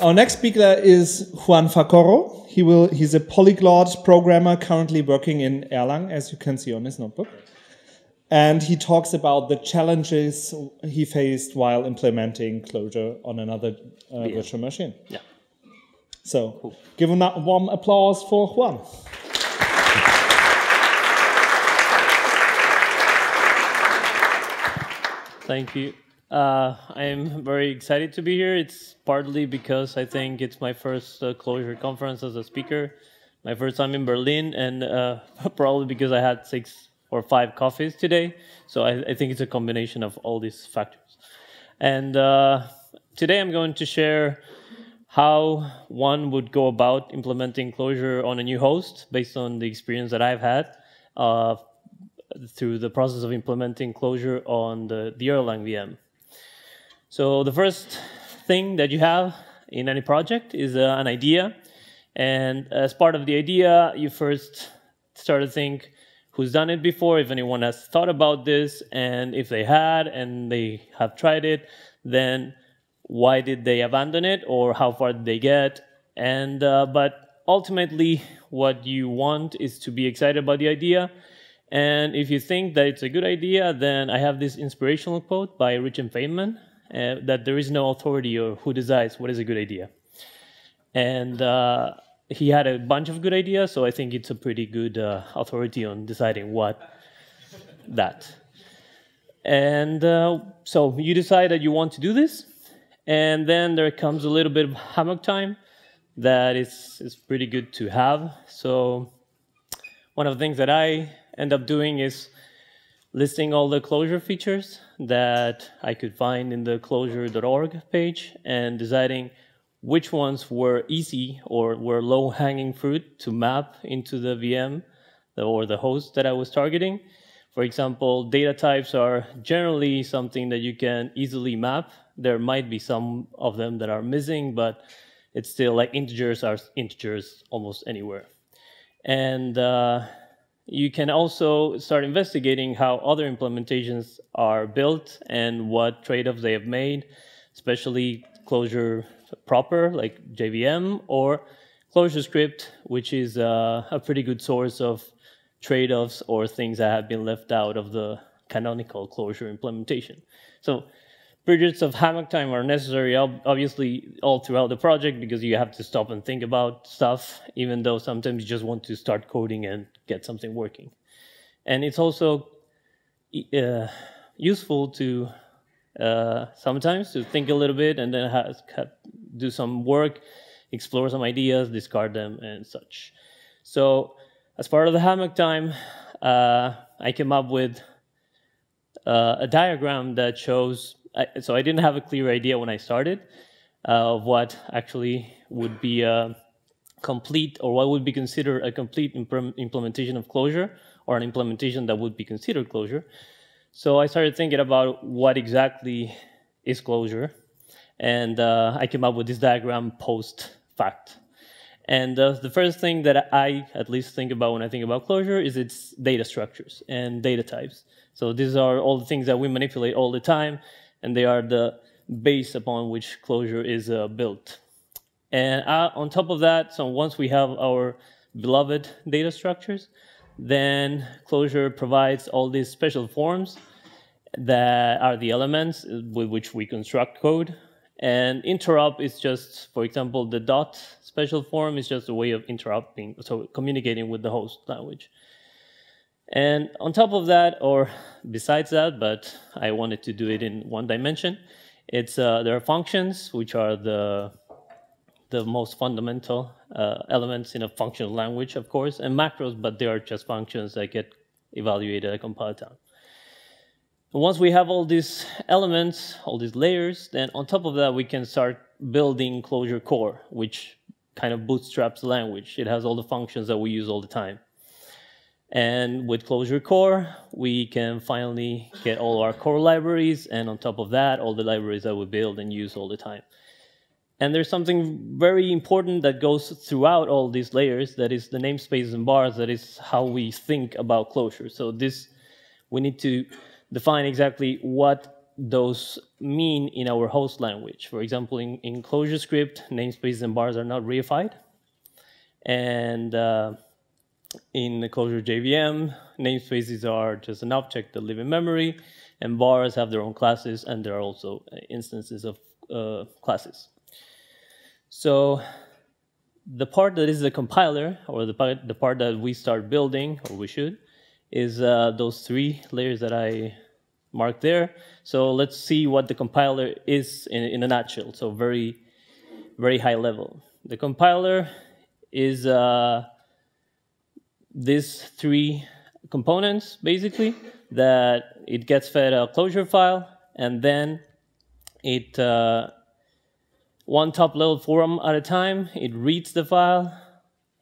Our next speaker is Juan Facorro. He's a polyglot programmer currently working in Erlang, as you can see on his notebook. And he talks about the challenges he faced while implementing Clojure on another virtual machine. Yeah. So cool. Give him that warm applause for Juan. Thank you. I am very excited to be here. It's partly because I think it's my first Clojure conference as a speaker, my first time in Berlin, and probably because I had 6 or 5 coffees today. So I think it's a combination of all these factors. And today I'm going to share how one would go about implementing Clojure on a new host based on the experience that I've had through the process of implementing Clojure on the Erlang VM. So the first thing that you have in any project is an idea. And as part of the idea, you first start to think who's done it before, if anyone has thought about this, and if they had and they have tried it, then why did they abandon it or how far did they get? And but ultimately, what you want is to be excited about the idea. And if you think that it's a good idea, then I have this inspirational quote by Richard Feynman, that there is no authority or who decides what is a good idea. And he had a bunch of good ideas, so I think it's a pretty good authority on deciding what that. And so you decide that you want to do this, and then there comes a little bit of hammock time that is pretty good to have. So one of the things that I end up doing is listing all the Clojure features that I could find in the Clojure.org page and deciding which ones were easy or were low-hanging fruit to map into the VM or the host that I was targeting. For example, data types are generally something that you can easily map. There might be some of them that are missing, but it's still like integers are integers almost anywhere. And you can also start investigating how other implementations are built and what trade-offs they have made, especially Clojure proper, like JVM, or ClojureScript, which is a pretty good source of trade-offs or things that have been left out of the canonical Clojure implementation. So periods of hammock time are necessary, obviously, all throughout the project, because you have to stop and think about stuff, even though sometimes you just want to start coding and get something working. And it's also useful to sometimes to think a little bit and then do some work, explore some ideas, discard them, and such. So as part of the hammock time, I came up with a diagram that shows. So I didn't have a clear idea when I started of what actually would be a complete, or what would be considered a complete implementation of Clojure, or an implementation that would be considered Clojure. So I started thinking about what exactly is Clojure, and I came up with this diagram post-fact. And the first thing that I at least think about when I think about Clojure is its data structures and data types. So these are all the things that we manipulate all the time, and they are the base upon which Clojure is built. And on top of that, so once we have our beloved data structures, then Clojure provides all these special forms that are the elements with which we construct code. And interrupt is just, for example, the dot special form is just a way of interrupting, so communicating with the host language. And on top of that, or besides that, but I wanted to do it in one dimension, it's there are functions, which are the most fundamental elements in a functional language, of course, and macros, but they are just functions that get evaluated at compile time. And once we have all these elements, all these layers, then on top of that, we can start building Clojure Core, which kind of bootstraps the language. It has all the functions that we use all the time. And with Clojure Core, we can finally get all our core libraries, and on top of that, all the libraries that we build and use all the time. And there's something very important that goes throughout all these layers, that is the namespaces and bars, that is how we think about Clojure. So this, we need to define exactly what those mean in our host language. For example, in ClojureScript, namespaces and bars are not reified. And in the Clojure JVM, namespaces are just an object that live in memory, and bars have their own classes, and there are also instances of classes. So the part that is the compiler, or the part that we start building, or we should, is those three layers that I marked there. So let's see what the compiler is in a nutshell, so very, very high level. The compiler is these three components, basically, that it gets fed a Clojure file, and then it one top-level form at a time, it reads the file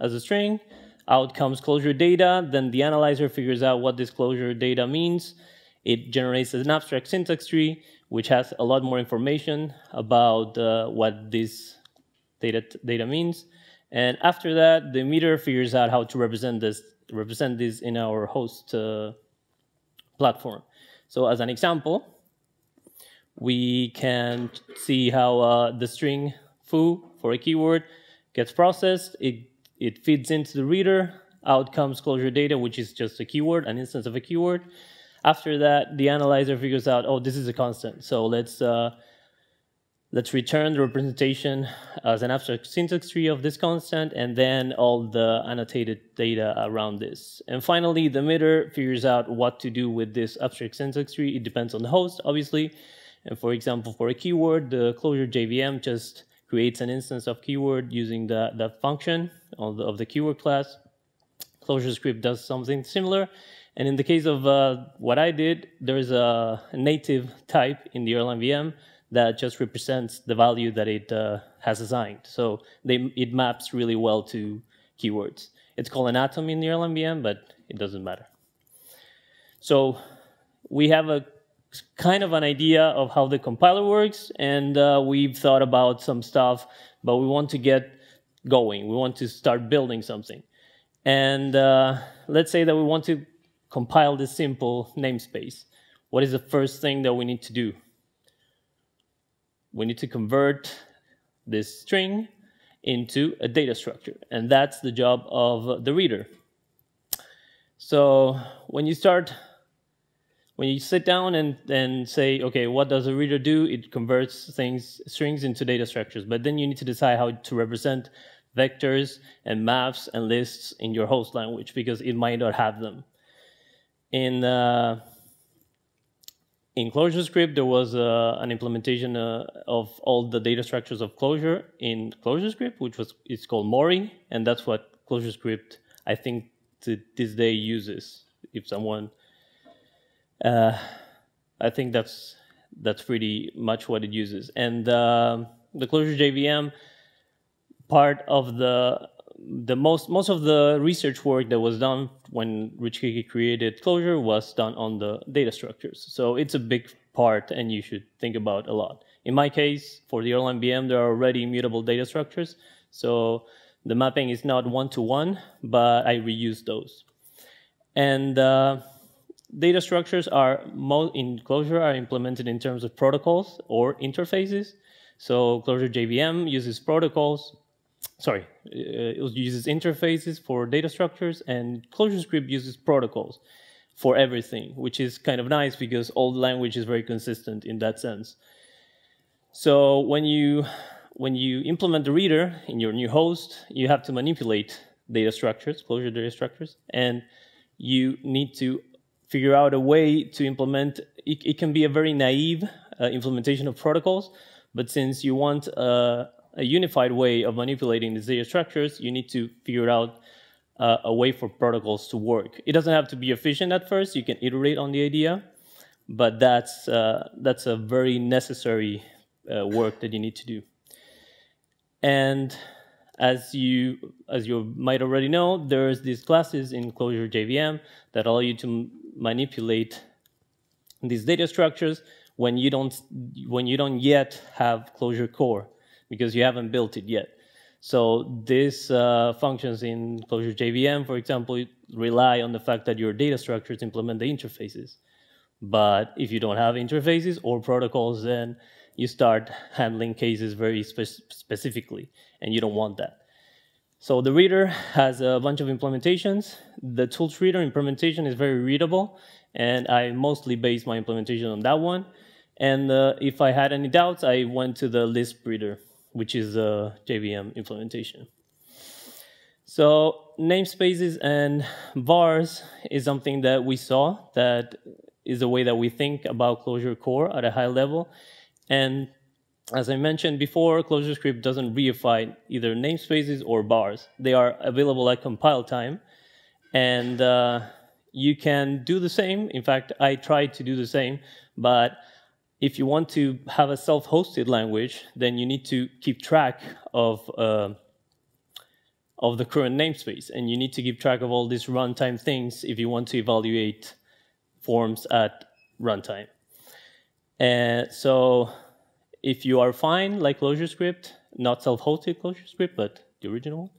as a string, out comes Clojure data, then the analyzer figures out what this Clojure data means, it generates an abstract syntax tree, which has a lot more information about what this data means, and after that, the emitter figures out how to represent this in our host platform. So as an example, we can see how the string foo for a keyword gets processed. It feeds into the reader. Out comes Clojure data, which is just a keyword, an instance of a keyword. After that, the analyzer figures out, oh, this is a constant. So let's return the representation as an abstract syntax tree of this constant, and then all the annotated data around this. And finally, the emitter figures out what to do with this abstract syntax tree. It depends on the host, obviously. And for example, for a keyword, the Clojure JVM just creates an instance of keyword using that function of the keyword class. ClojureScript does something similar. And in the case of what I did, there is a native type in the Erlang VM that just represents the value that it has assigned. So it maps really well to keywords. It's called an atom in the Erlang VM, but it doesn't matter. So we have a kind of an idea of how the compiler works, and we've thought about some stuff, but we want to get going. We want to start building something. And let's say that we want to compile this simple namespace. What is the first thing that we need to do? We need to convert this string into a data structure, and that's the job of the reader. So when you sit down and say, okay, what does a reader do? It converts strings into data structures, but then you need to decide how to represent vectors and maps and lists in your host language, because it might not have them. In ClojureScript, there was an implementation of all the data structures of Clojure in ClojureScript, which it's called Mori, and that's what ClojureScript, I think, to this day uses. If someone... I think that's pretty much what it uses. And the Clojure JVM, part of most of the research work that was done when Rich Hickey created Clojure was done on the data structures. So it's a big part, and you should think about a lot. In my case, for the Erlang VM, there are already immutable data structures, so the mapping is not one-to-one, but I reuse those. And data structures are in Clojure are implemented in terms of protocols or interfaces. So Clojure JVM uses protocols. Sorry, it uses interfaces for data structures, and ClojureScript uses protocols for everything, which is kind of nice because all the language is very consistent in that sense. So when you implement the reader in your new host, you have to manipulate data structures, Clojure data structures, and you need to figure out a way to implement. It can be a very naive implementation of protocols, but since you want a unified way of manipulating these data structures, you need to figure out a way for protocols to work. It doesn't have to be efficient at first. You can iterate on the idea, but that's a very necessary work that you need to do. And As you might already know, there's these classes in Clojure JVM that allow you to manipulate these data structures when you don't yet have Clojure Core, because you haven't built it yet. So these functions in Clojure JVM, for example, rely on the fact that your data structures implement the interfaces. But if you don't have interfaces or protocols, then you start handling cases very specifically, and you don't want that. So the reader has a bunch of implementations. The Tools Reader implementation is very readable, and I mostly base my implementation on that one. And if I had any doubts, I went to the Lisp Reader, which is the JVM implementation. So namespaces and vars is something that we saw that is the way that we think about Clojure Core at a high level. And as I mentioned before, ClojureScript doesn't reify either namespaces or bars. They are available at compile time, and you can do the same. In fact, I tried to do the same, but if you want to have a self-hosted language, then you need to keep track of the current namespace, and you need to keep track of all these runtime things if you want to evaluate forms at runtime. And so if you are fine, like ClojureScript, not self-hosted ClojureScript, but the original,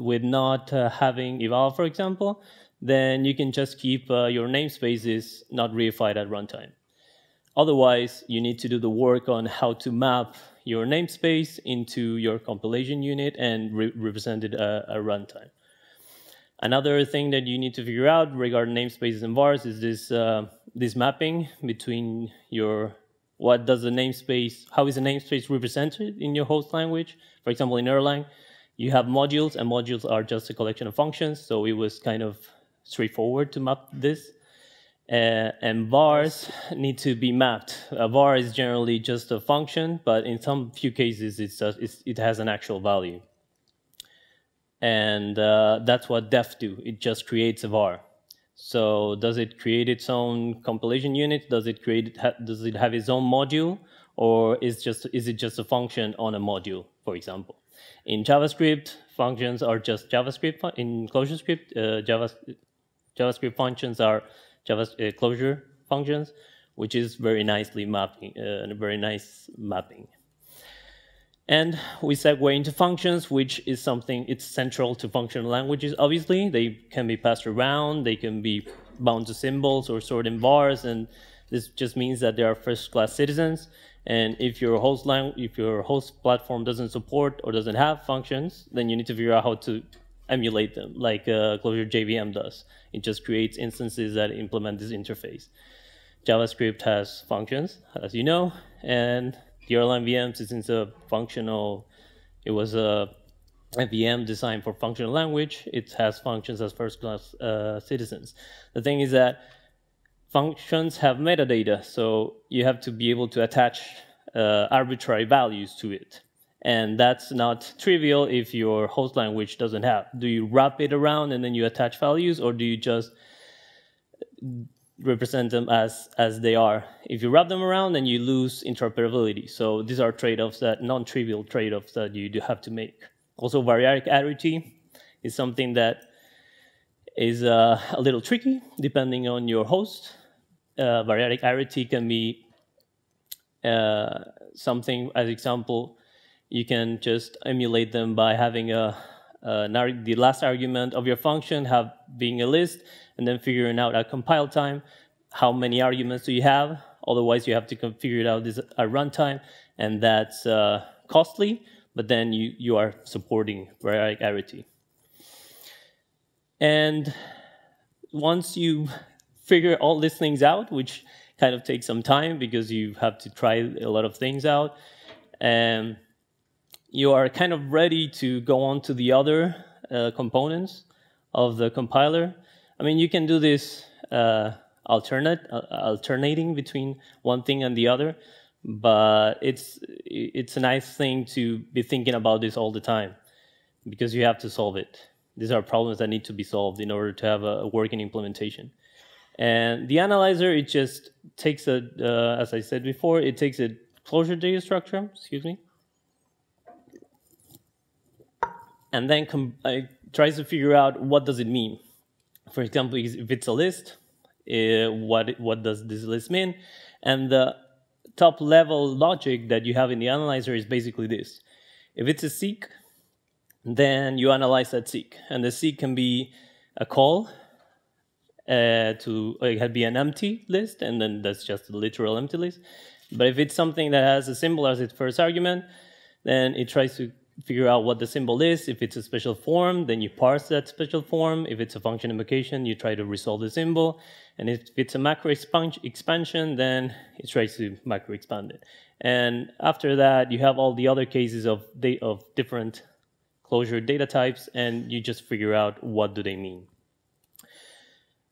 with not having eval, for example, then you can just keep your namespaces not reified at runtime. Otherwise, you need to do the work on how to map your namespace into your compilation unit and represent it at runtime. Another thing that you need to figure out regarding namespaces and vars is this mapping between your, what does the namespace, how is the namespace represented in your host language? For example, in Erlang, you have modules, and modules are just a collection of functions, so it was kind of straightforward to map this. And vars need to be mapped. A var is generally just a function, but in some few cases, it has an actual value. And that's what def do. It just creates a var. So does it create its own compilation unit? Does it have its own module, or is it just a function on a module? For example, in JavaScript, functions are just JavaScript. In ClojureScript, JavaScript functions are Clojure functions, which is very nicely mapping, a very nice mapping. And we segue into functions, which is something, it's central to functional languages, obviously. They can be passed around, they can be bound to symbols or stored in vars, and this just means that they are first-class citizens. And if your host platform doesn't support or doesn't have functions, then you need to figure out how to emulate them, like Clojure JVM does. It just creates instances that implement this interface. JavaScript has functions, as you know, and the Erlang VM, since it was a VM designed for functional language, it has functions as first-class citizens. The thing is that functions have metadata, so you have to be able to attach arbitrary values to it. And that's not trivial if your host language doesn't have. Do you wrap it around and then you attach values, or do you just represent them as they are? If you wrap them around, then you lose interoperability. So these are trade-offs, that non-trivial trade-offs that you do have to make. Also, variarity is something that is a little tricky depending on your host. Variarity can be something, as example, you can just emulate them by having the last argument of your function being a list, and then figuring out at compile time how many arguments do you have. Otherwise, you have to figure it out at runtime, and that's costly, but then you are supporting variarity. And once you figure all these things out, which kind of takes some time because you have to try a lot of things out, and you are kind of ready to go on to the other components of the compiler. I mean, you can do this alternating between one thing and the other, but it's a nice thing to be thinking about this all the time, because you have to solve it. These are problems that need to be solved in order to have a working implementation. And the analyzer, it just takes a, as I said before, it takes a Clojure data structure, excuse me, and then tries to figure out what does it mean. For example, if it's a list, what does this list mean? And the top level logic that you have in the analyzer is basically this. If it's a seek, then you analyze that seek. And the seek can be a call, it can be an empty list, and then that's just a literal empty list. But if it's something that has a symbol as its first argument, then it tries to figure out what the symbol is. If it's a special form, then you parse that special form. If it's a function invocation, you try to resolve the symbol. And if it's a macro expansion, then it tries to macro expand it. And after that, you have all the other cases of different Clojure data types, and you just figure out what do they mean.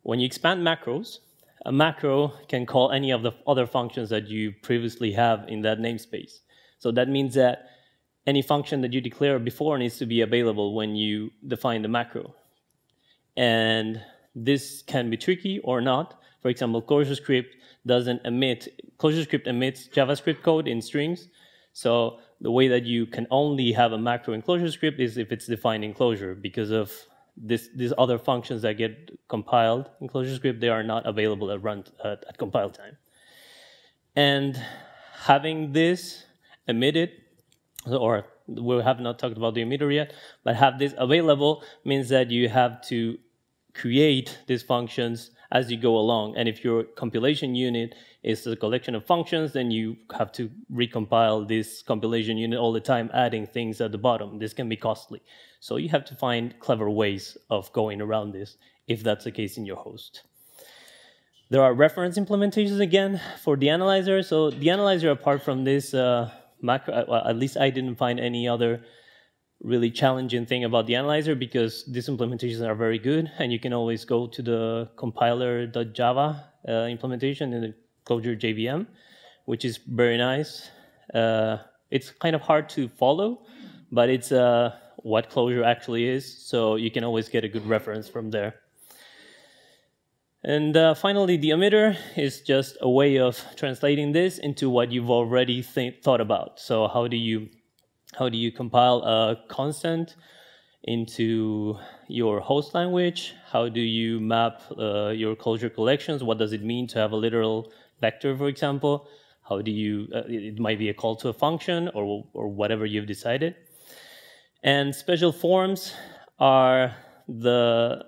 When you expand macros, a macro can call any of the other functions that you previously have in that namespace. So that means that any function that you declare before needs to be available when you define the macro. And this can be tricky or not. For example, ClojureScript emits JavaScript code in strings. So the way that you can only have a macro in ClojureScript is if it's defined in Clojure, because of these other functions that get compiled in ClojureScript, they are not available at at compile time. And having this emitted, or we have not talked about the emitter yet, but have this available means that you have to create these functions as you go along. And if your compilation unit is a collection of functions, then you have to recompile this compilation unit all the time, adding things at the bottom. This can be costly. So you have to find clever ways of going around this, if that's the case in your host. There are reference implementations, again, for the analyzer. So the analyzer, apart from this macro, well, at least I didn't find any other really challenging thing about the analyzer, because these implementations are very good, and you can always go to the compiler.java implementation in the Clojure JVM, which is very nice. It's kind of hard to follow, but it's what Clojure actually is, so you can always get a good reference from there. And finally, the emitter is just a way of translating this into what you've already thought about. So how do you compile a constant into your host language? How do you map your Clojure collections? What does it mean to have a literal vector, for example? How do you, it might be a call to a function or whatever you've decided. And special forms are the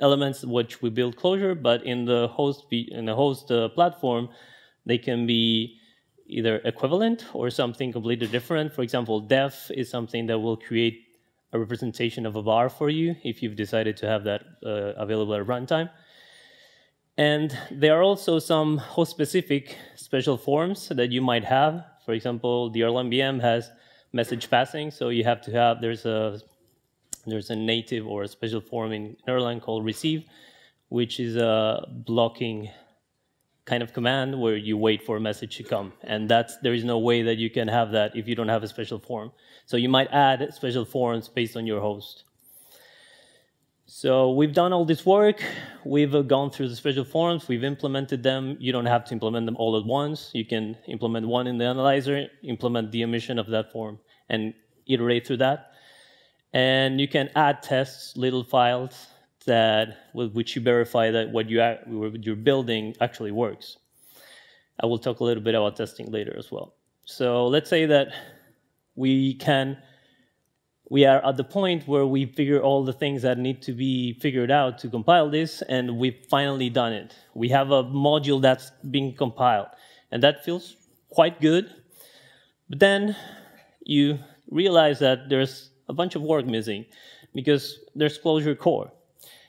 elements which we build Clojure, but in the host platform, they can be either equivalent or something completely different. For example, def is something that will create a representation of a bar for you if you've decided to have that available at runtime. And there are also some host-specific special forms that you might have. For example, the Erlang VM has message passing, so you have to have, there's a native or a special form in Erlang called receive, which is a blocking kind of command where you wait for a message to come. And there is no way that you can have that if you don't have a special form. So you might add special forms based on your host. So we've done all this work. We've gone through the special forms. We've implemented them. You don't have to implement them all at once. You can implement one in the analyzer, implement the emission of that form, and iterate through that. And you can add tests, little files, with which you verify that what you're building actually works. I will talk a little bit about testing later as well. So let's say that we are at the point where we figure all the things that need to be figured out to compile this, and we've finally done it. We have a module that's being compiled, and that feels quite good. But then you realize that there's a bunch of work missing, because there's Clojure Core.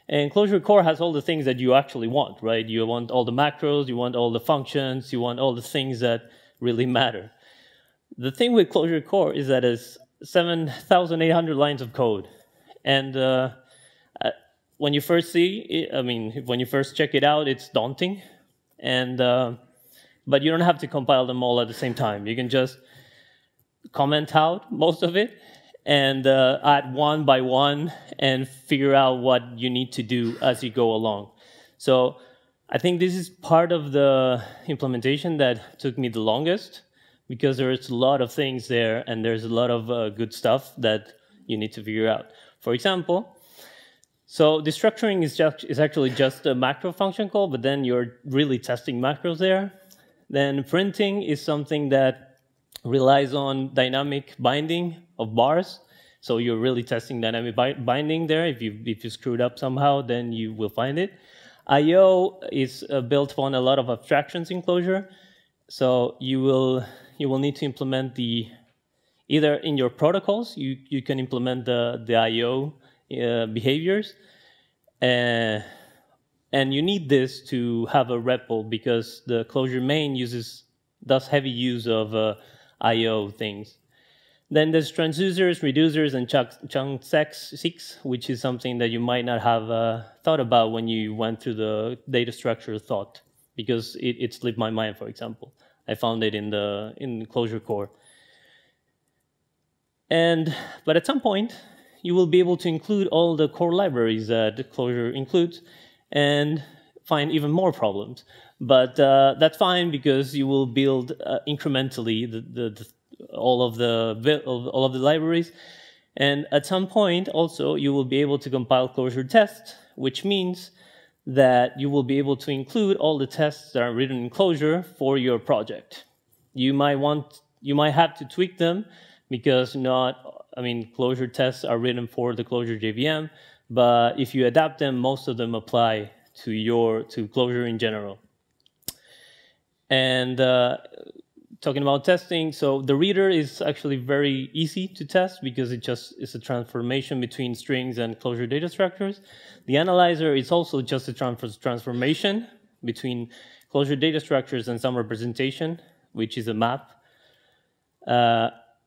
And Clojure Core has all the things that you actually want, right? You want all the macros, you want all the functions, you want all the things that really matter. The thing with Clojure Core is that it's 7,800 lines of code. And when you first see it, I mean, when you first check it out, it's daunting. And but you don't have to compile them all at the same time. You can just comment out most of it, and add one by one and figure out what you need to do as you go along. So I think this is part of the implementation that took me the longest, because there's a lot of things there, and there's a lot of good stuff that you need to figure out. For example, so destructuring is actually just a macro function call, but then you're really testing macros there. Then printing is something that relies on dynamic binding of bars. So you're really testing dynamic binding there. If you screwed up somehow, then you will find it. I/O is built on a lot of abstractions in Clojure. So you will need to implement the, either in your protocols, you can implement the I/O behaviors. And you need this to have a REPL because the Clojure main does heavy use of I/O things. Then there's transducers, reducers, and chunk six, which is something that you might not have thought about when you went through the data structure thought, because it slipped my mind, for example. I found it in Clojure core. But at some point, you will be able to include all the core libraries that Clojure includes and find even more problems. But that's fine because you will build incrementally all of the libraries, and at some point also you will be able to compile Clojure tests, which means that you will be able to include all the tests that are written in Clojure for your project. You might have to tweak them because Clojure tests are written for the Clojure JVM, but if you adapt them, most of them apply to Clojure in general. And talking about testing, so the reader is actually very easy to test because it just is a transformation between strings and Clojure data structures. The analyzer is also just a transformation between Clojure data structures and some representation, which is a map.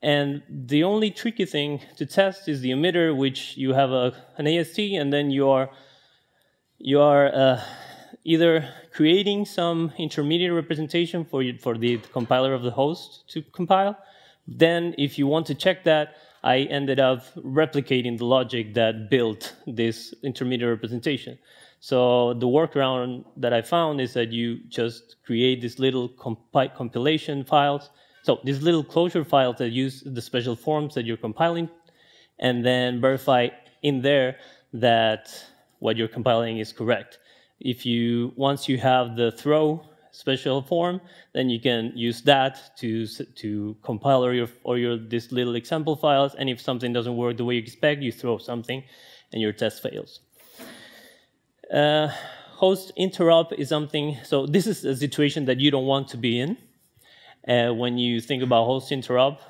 And the only tricky thing to test is the emitter, which you have an AST, and then you are either creating some intermediate representation for the compiler of the host to compile. Then if you want to check that, I ended up replicating the logic that built this intermediate representation. So the workaround that I found is that you just create these little compilation files, so these little Clojure files that use the special forms that you're compiling, and then verify in there that what you're compiling is correct. Once you have the throw special form, then you can use that to compile or your these little example files. And if something doesn't work the way you expect, you throw something, and your test fails. Host interrupt is something. So this is a situation that you don't want to be in. When you think about host interrupt,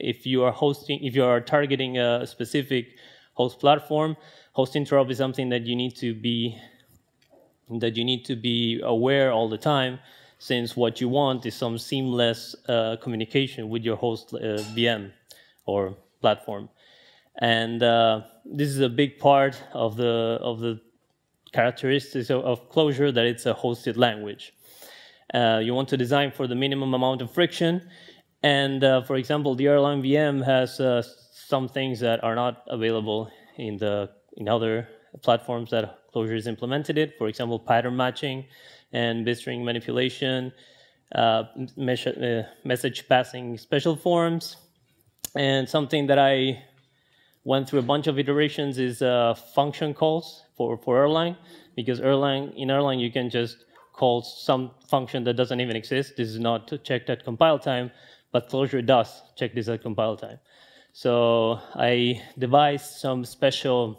if you are targeting a specific host platform, host interrupt is something that you need to be aware all the time, since what you want is some seamless communication with your host VM or platform, and this is a big part of the characteristics of Clojure, that it's a hosted language. You want to design for the minimum amount of friction, and for example, the airline VM has some things that are not available in other platforms that Clojure has implemented it. For example, pattern matching and bitstring manipulation, message passing special forms. And something that I went through a bunch of iterations is function calls for Erlang, because in Erlang you can just call some function that doesn't even exist. This is not checked at compile time, but Clojure does check this at compile time. So I devised some special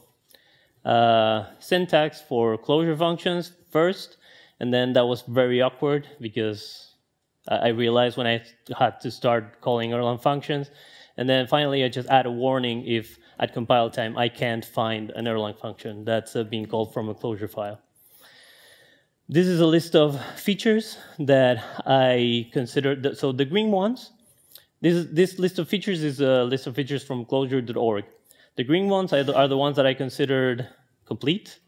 syntax for Clojure functions first, and then that was very awkward because I realized when I had to start calling Erlang functions, and then finally I just add a warning if at compile time I can't find an Erlang function that's being called from a Clojure file. This is a list of features that I considered. So the green ones, This list of features is a list of features from Clojure.org. The green ones are the ones that I considered complete.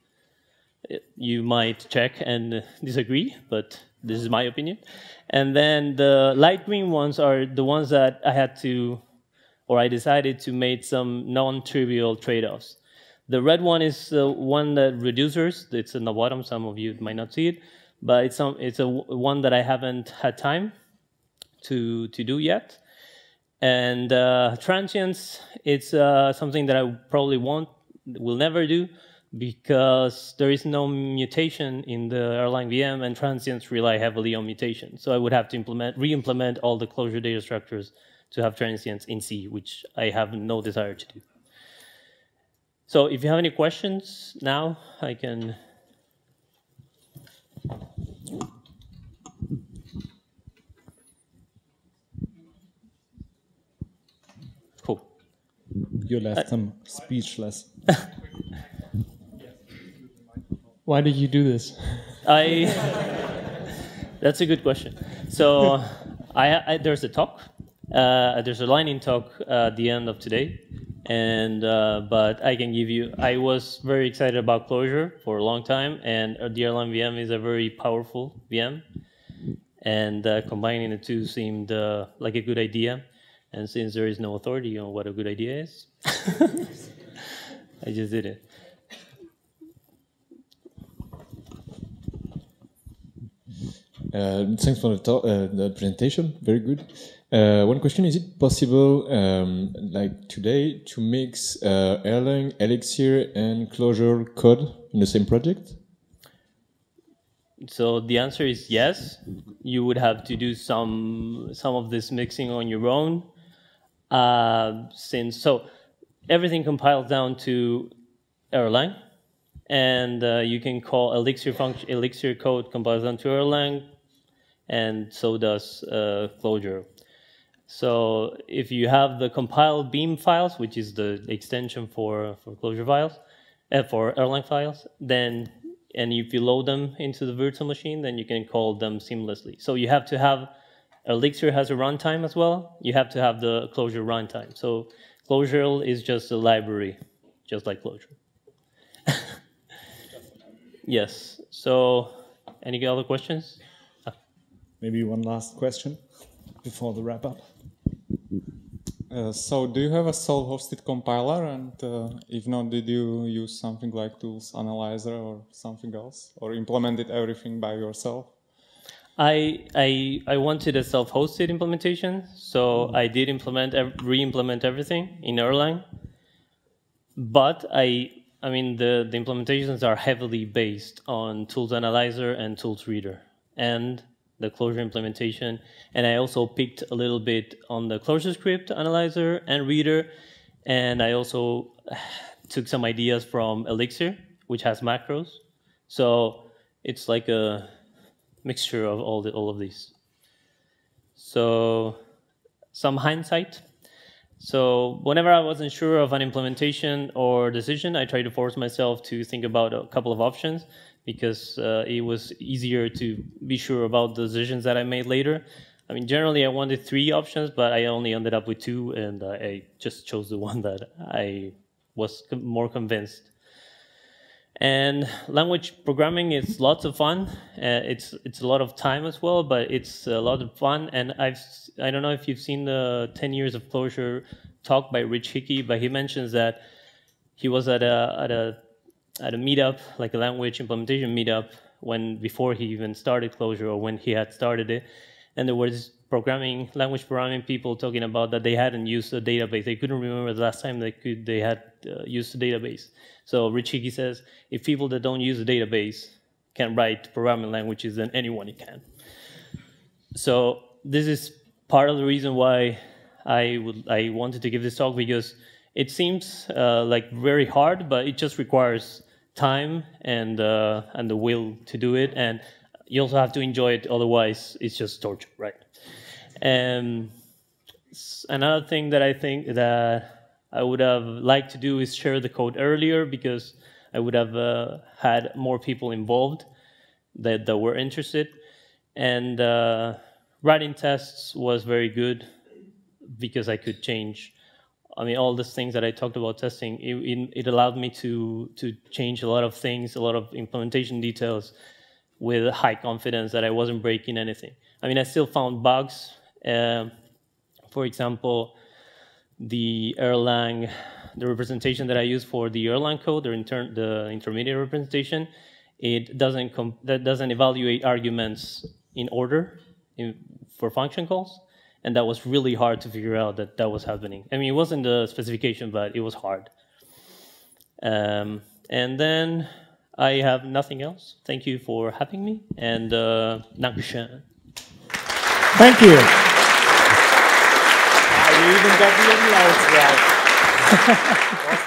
You might check and disagree, but this is my opinion. And then the light green ones are the ones that I had to, or I decided to make some non-trivial trade-offs. The red one is the one that reducers. It's in the bottom. Some of you might not see it, but it's a one that I haven't had time to do yet. And transients, it's something that I probably will never do, because there is no mutation in the Erlang VM, and transients rely heavily on mutation. So I would have to re-implement all the Clojure data structures to have transients in C, which I have no desire to do. So if you have any questions now, I can... Cool. You left them speechless. Why did you do this? That's a good question. So there's a talk. There's a lightning talk at the end of today, and but I can give you. I was very excited about Clojure for a long time, and the Erlang VM is a very powerful VM, and combining the two seemed like a good idea. And since there is no authority on what a good idea is, I just did it. Thanks for the talk, the presentation. Very good. One question: is it possible, like today, to mix Erlang, Elixir, and Clojure code in the same project? So the answer is yes. You would have to do some of this mixing on your own, since so everything compiles down to Erlang, and you can call Elixir function. Elixir code compiles down to Erlang, and so does Clojure. So if you have the compiled beam files, which is the extension for Clojure files, for Erlang files, then and if you load them into the virtual machine, then you can call them seamlessly. So you have to have Elixir has a runtime as well. You have to have the Clojure runtime. So Clojure is just a library, just like Clojure. Yes. So any other questions? Maybe one last question before the wrap-up. So do you have a self-hosted compiler, and if not, did you use something like Tools Analyzer or something else, or implemented everything by yourself? I wanted a self-hosted implementation, so I did re-implement everything in Erlang, but I mean the implementations are heavily based on Tools Analyzer and Tools Reader, and the Clojure implementation, and I also picked a little bit on the ClojureScript analyzer and reader, and I also took some ideas from Elixir, which has macros. So it's like a mixture of all of these. So some hindsight. So whenever I wasn't sure of an implementation or decision, I tried to force myself to think about a couple of options, because it was easier to be sure about the decisions that I made later. I mean, generally I wanted 3 options, but I only ended up with 2, and I just chose the one that I was more convinced. And language programming is lots of fun. It's a lot of time as well, but it's a lot of fun. And I don't know if you've seen the 10 years of Clojure talk by Rich Hickey, but he mentions that he was at a meetup, like a language implementation meetup, before he even started Clojure, or when he had started it, and there was language programming people talking about that they hadn't used a database. They couldn't remember the last time they had used a database. So Rich Hickey says, if people that don't use a database can write programming languages, then anyone can. So this is part of the reason why I wanted to give this talk, because it seems like very hard, but it just requires time and the will to do it, and you also have to enjoy it. Otherwise, it's just torture, right? And another thing that I think that I would have liked to do is share the code earlier, because I would have had more people involved that were interested. And writing tests was very good, because I could change. I mean, all these things that I talked about testing, it allowed me to change a lot of things, a lot of implementation details with high confidence that I wasn't breaking anything. I mean, I still found bugs. For example, the representation that I use for the Erlang code, the intermediate representation, that doesn't evaluate arguments in order for function calls. And that was really hard to figure out that that was happening. I mean, it wasn't the specification, but it was hard. And then I have nothing else. Thank you for having me. And Dankeschön. Thank you. I even got the applause right.